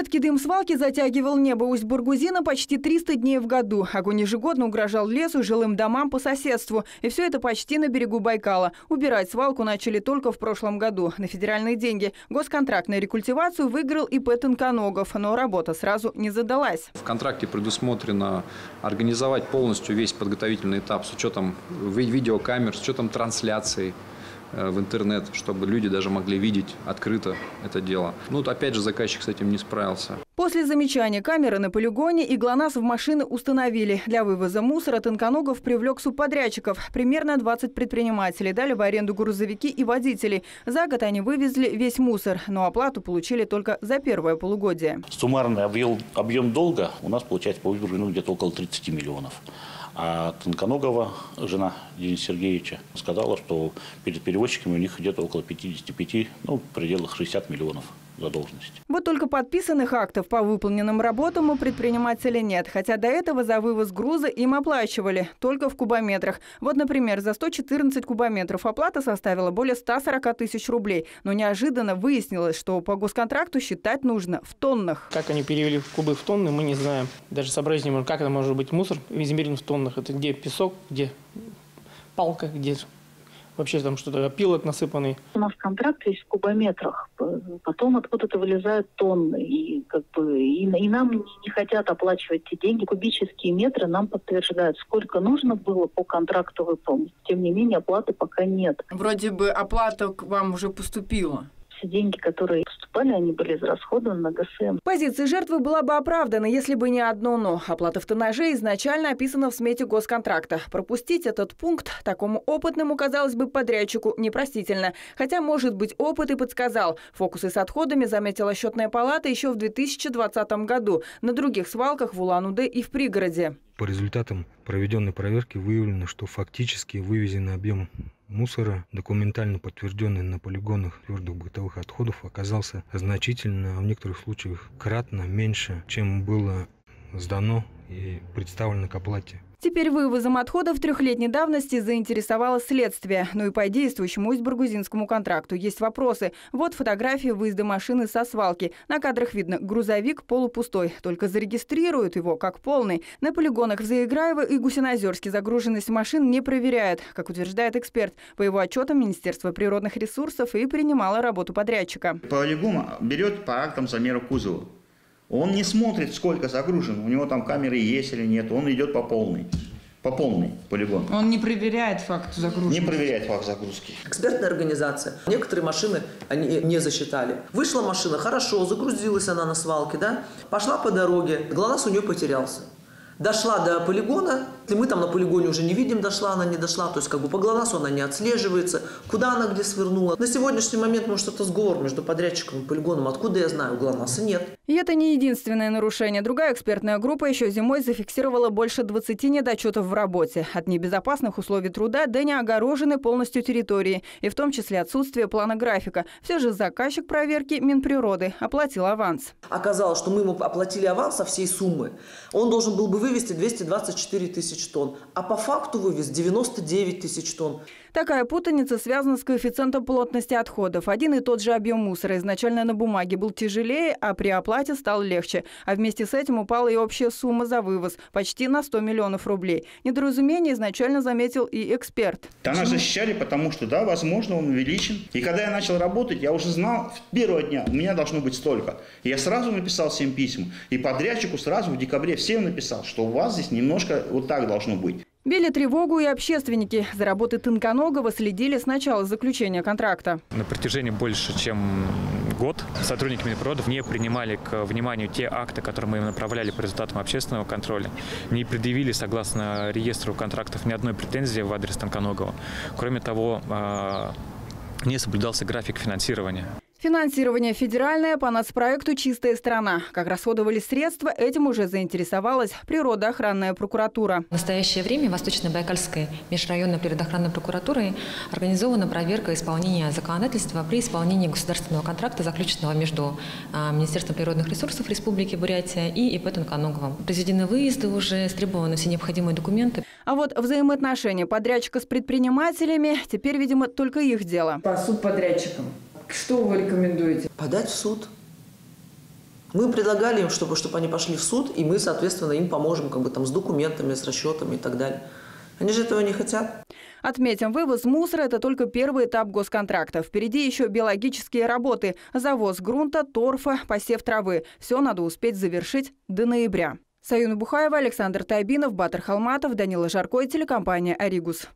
Едкий дым свалки затягивал небо Усть-Баргузина почти 300 дней в году. Огонь ежегодно угрожал лесу, жилым домам по соседству. И все это почти на берегу Байкала. Убирать свалку начали только в прошлом году. На федеральные деньги. Госконтракт на рекультивацию выиграл и Петтен-Каногов. Но работа сразу не задалась. В контракте предусмотрено организовать полностью весь подготовительный этап с учетом видеокамер, с учетом трансляций в интернет, чтобы люди даже могли видеть открыто это дело. Ну, опять же, заказчик с этим не справился. После замечания камеры на полигоне и Глонас в машины установили. Для вывоза мусора Тонконогов привлек субподрядчиков. Примерно 20 предпринимателей дали в аренду грузовики и водителей. За год они вывезли весь мусор, но оплату получили только за первое полугодие. Суммарный объем долга у нас получается по Усть-Баргузину где-то около 30 миллионов. А Тонконогова, жена Дениса Сергеевича, сказала, что перед перевозчиками у них где-то около 55, ну, в пределах 60 миллионов задолженности. Вот только подписанных актов по выполненным работам у предпринимателя нет. Хотя до этого за вывоз груза им оплачивали только в кубометрах. Вот, например, за 114 кубометров оплата составила более 140 тысяч рублей. Но неожиданно выяснилось, что по госконтракту считать нужно в тоннах. Как они перевели кубы в тонны, мы не знаем. Даже сообразить не можем, как это может быть мусор измерен в тоннах. Это где песок, где палка, где... Вообще там что-то, опилок насыпанный. У нас контракт есть в кубометрах. Потом откуда-то вылезают тонны. И, как бы, и нам не хотят оплачивать те деньги. Кубические метры нам подтверждают, сколько нужно было по контракту выполнить. Тем не менее, оплаты пока нет. Вроде бы оплата к вам уже поступила. Все деньги, которые поступали, они были израсходованы на ГСМ. Позиция жертвы была бы оправдана, если бы не одно «но». Оплата в тоннаже изначально описана в смете госконтракта. Пропустить этот пункт такому опытному, казалось бы, подрядчику непростительно. Хотя, может быть, опыт и подсказал. Фокусы с отходами заметила счетная палата еще в 2020 году на других свалках в Улан-Удэ и в пригороде. По результатам проведенной проверки выявлено, что фактически вывезенный объем мусора, документально подтвержденный на полигонах твердых бытовых отходов, оказался значительно, а в некоторых случаях кратно меньше, чем было сдано и представлено к оплате. Теперь вывозом отходов трехлетней давности заинтересовало следствие. Но и по действующему Усть-Баргузинскому контракту есть вопросы. Вот фотографии выезда машины со свалки. На кадрах видно грузовик полупустой. Только зарегистрируют его как полный. На полигонах в Заиграево и Гусинозерске загруженность машин не проверяют, как утверждает эксперт. По его отчетам Министерство природных ресурсов и принимало работу подрядчика. Полигон берет по актам замера кузова. Он не смотрит, сколько загружен, у него там камеры есть или нет, он идет по полной полигон. Он не проверяет факт загрузки. Не проверяет факт загрузки. Экспертная организация. Некоторые машины они не засчитали. Вышла машина, хорошо, загрузилась она на свалке, да? Пошла по дороге, Глонас у нее потерялся. Дошла до полигона, мы там на полигоне уже не видим, дошла она, не дошла, то есть как бы по Глонасу она не отслеживается, куда она где свернула. На сегодняшний момент, может, это сговор между подрядчиком и полигоном, откуда я знаю, Глонаса нет. И это не единственное нарушение. Другая экспертная группа еще зимой зафиксировала больше 20 недочетов в работе. От небезопасных условий труда до неогороженной полностью территории, и в том числе отсутствие плана графика. Все же заказчик проверки Минприроды оплатил аванс. Оказалось, что мы ему оплатили аванс со всей суммы. Он должен был бы вывести 224 тысячи тонн, а по факту вывез 99 тысяч тонн. Такая путаница связана с коэффициентом плотности отходов. Один и тот же объем мусора изначально на бумаге был тяжелее, а при оплате стал легче. А вместе с этим упала и общая сумма за вывоз почти на 100 миллионов рублей. Недоразумение изначально заметил и эксперт. Тоннаж защищали, потому что, да, возможно, он увеличен. И когда я начал работать, я уже знал с первого дня, у меня должно быть столько. Я сразу написал всем письма. И подрядчику сразу в декабре всем написал, что у вас здесь немножко вот так должно быть. Били тревогу и общественники. За работой Тонконогова следили с начала заключения контракта. На протяжении больше, чем год сотрудники Минприроды не принимали к вниманию те акты, которые мы им направляли по результатам общественного контроля, не предъявили, согласно реестру контрактов, ни одной претензии в адрес Тонконогова. Кроме того, не соблюдался график финансирования. Финансирование федеральное по нацпроекту «Чистая страна». Как расходовались средства, этим уже заинтересовалась природоохранная прокуратура. В настоящее время Восточно-Байкальской межрайонной природоохранной прокуратурой организована проверка исполнения законодательства при исполнении государственного контракта, заключенного между Министерством природных ресурсов Республики Бурятия и ИП Тонконоговым. Произведены выезды уже, стребованы все необходимые документы. А вот взаимоотношения подрядчика с предпринимателями теперь, видимо, только их дело. По субподрядчикам. Что вы рекомендуете? Подать в суд. Мы предлагали им, чтобы они пошли в суд, и мы, соответственно, им поможем там, с документами, с расчетами и так далее. Они же этого не хотят. Отметим, вывоз мусора – это только первый этап госконтракта. Впереди еще биологические работы – завоз грунта, торфа, посев травы. Все надо успеть завершить до ноября. Саюн Бухаева, Александр Тайбинов, Батар Халматов, Данила Жарко и телекомпания «Аригус».